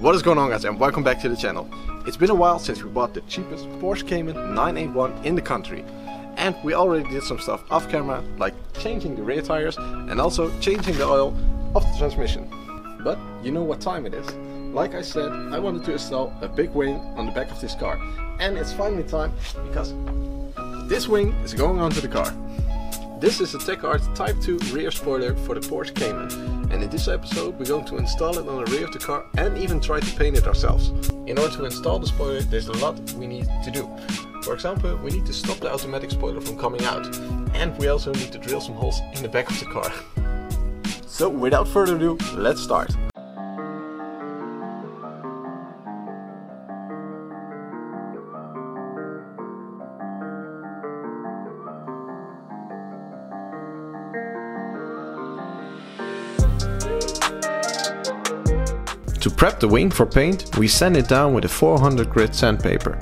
What is going on, guys, and welcome back to the channel. It's been a while since we bought the cheapest Porsche Cayman 981 in the country, and we already did some stuff off camera, like changing the rear tires and also changing the oil of the transmission. But you know what time it is. Like I said, I wanted to install a big wing on the back of this car, and it's finally time because this wing is going onto the car. This is the TechArt Type 2 rear spoiler for the Porsche Cayman, and in this episode we're going to install it on the rear of the car and even try to paint it ourselves. In order to install the spoiler, there's a lot we need to do. For example, we need to stop the automatic spoiler from coming out, and we also need to drill some holes in the back of the car. So without further ado, let's start. To prep the wing for paint, we sand it down with a 400 grit sandpaper.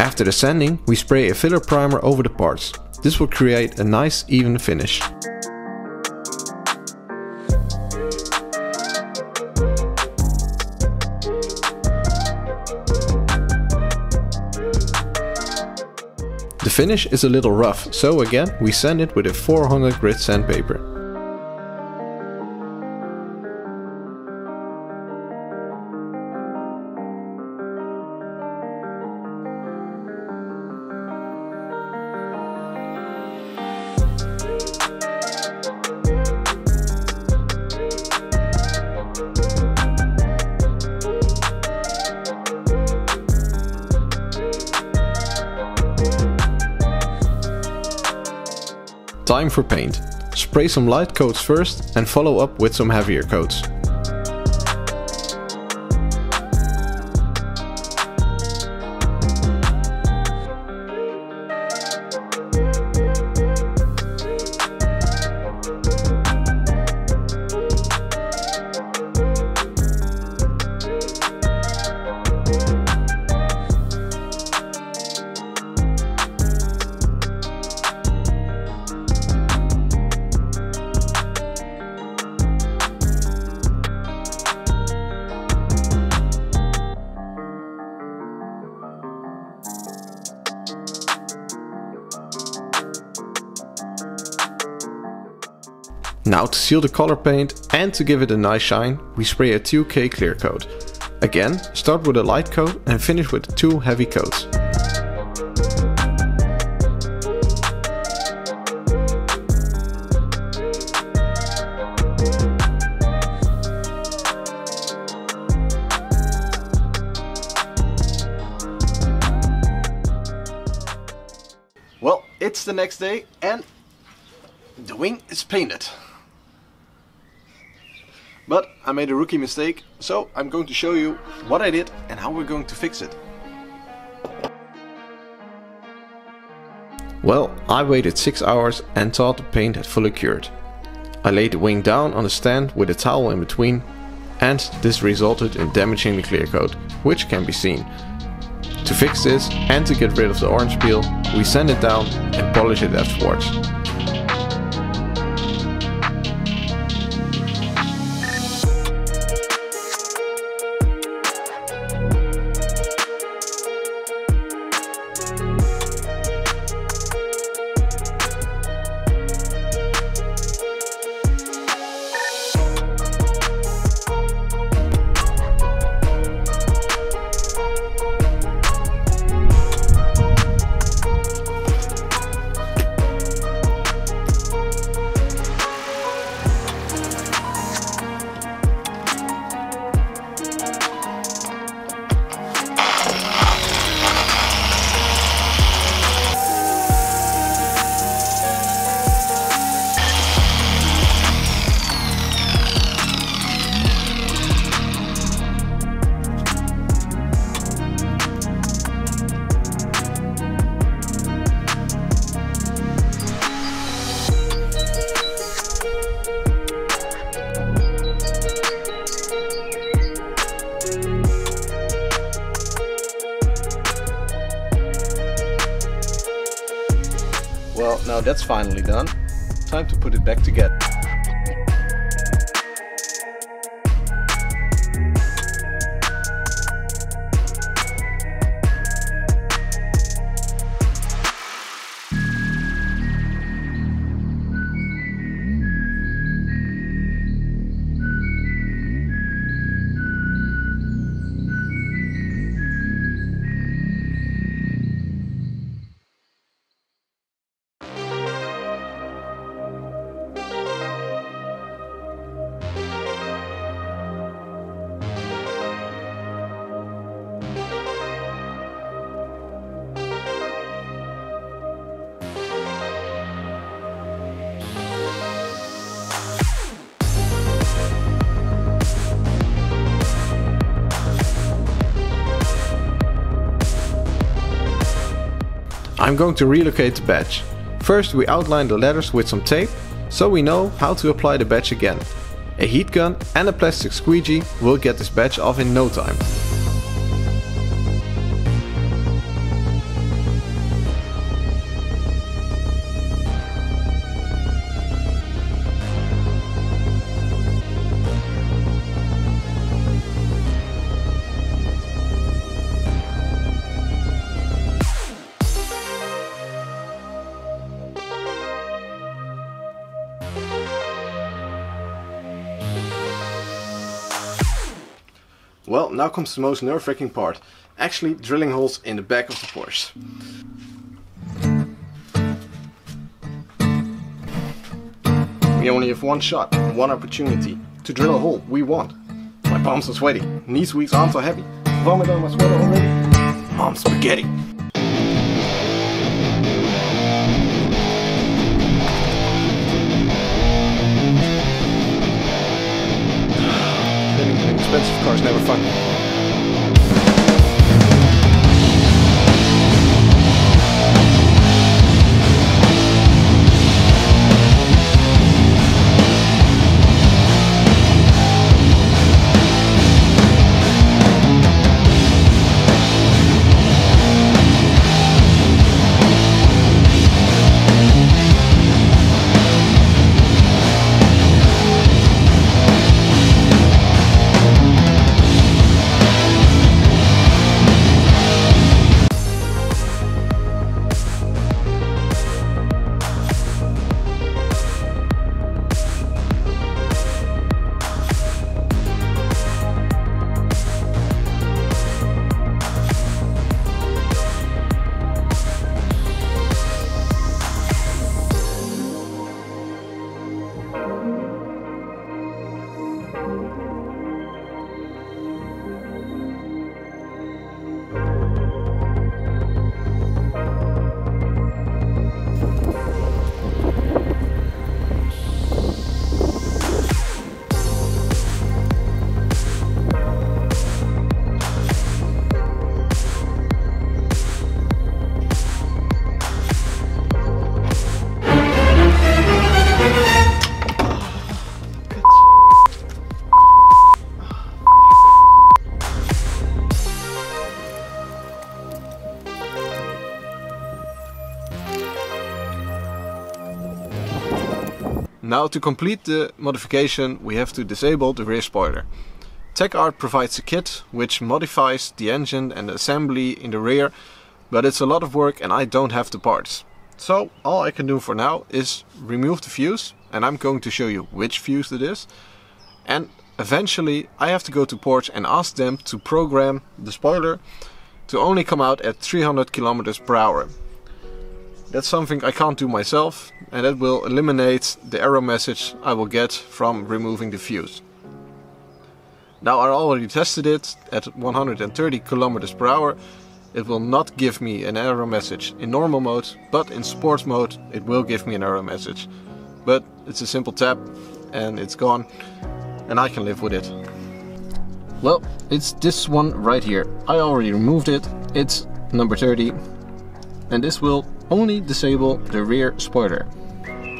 After the sanding, we spray a filler primer over the parts. This will create a nice even finish. The finish is a little rough, so again we sand it with a 400 grit sandpaper. Time for paint. Spray some light coats first and follow up with some heavier coats. Now to seal the color paint and to give it a nice shine, we spray a 2K clear coat. Again, start with a light coat and finish with 2 heavy coats. Well, it's the next day and the wing is painted. But I made a rookie mistake, so I'm going to show you what I did and how we're going to fix it. Well, I waited 6 hours and thought the paint had fully cured. I laid the wing down on a stand with a towel in between, and this resulted in damaging the clear coat, which can be seen. To fix this and to get rid of the orange peel, we sand it down and polish it afterwards. Well, now that's finally done. Time to put it back together. I'm going to relocate the badge. First we outline the letters with some tape, so we know how to apply the badge again. A heat gun and a plastic squeegee will get this badge off in no time. Well, now comes the most nerve-wracking part, actually drilling holes in the back of the Porsche. We only have one shot, one opportunity, to drill a hole we want. My palms are sweaty, knees weak, arms are heavy, vomit on my sweater already, mom's spaghetti. Expensive cars never fun. Now to complete the modification we have to disable the rear spoiler. TechArt provides a kit which modifies the engine and the assembly in the rear, but it's a lot of work and I don't have the parts. So all I can do for now is remove the fuse, and I'm going to show you which fuse it is. And eventually I have to go to Porsche and ask them to program the spoiler to only come out at 300 km/h. That's something I can't do myself, and that will eliminate the error message I will get from removing the fuse. Now I already tested it at 130 km/h. It will not give me an error message in normal mode, but in sports mode it will give me an error message. But it's a simple tap and it's gone, and I can live with it. Well, it's this one right here. I already removed it. It's number 30, and this will only disable the rear spoiler.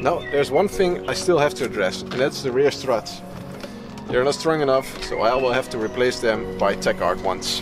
Now there's one thing I still have to address, and that's the rear struts. They're not strong enough, so I will have to replace them by TechArt ones.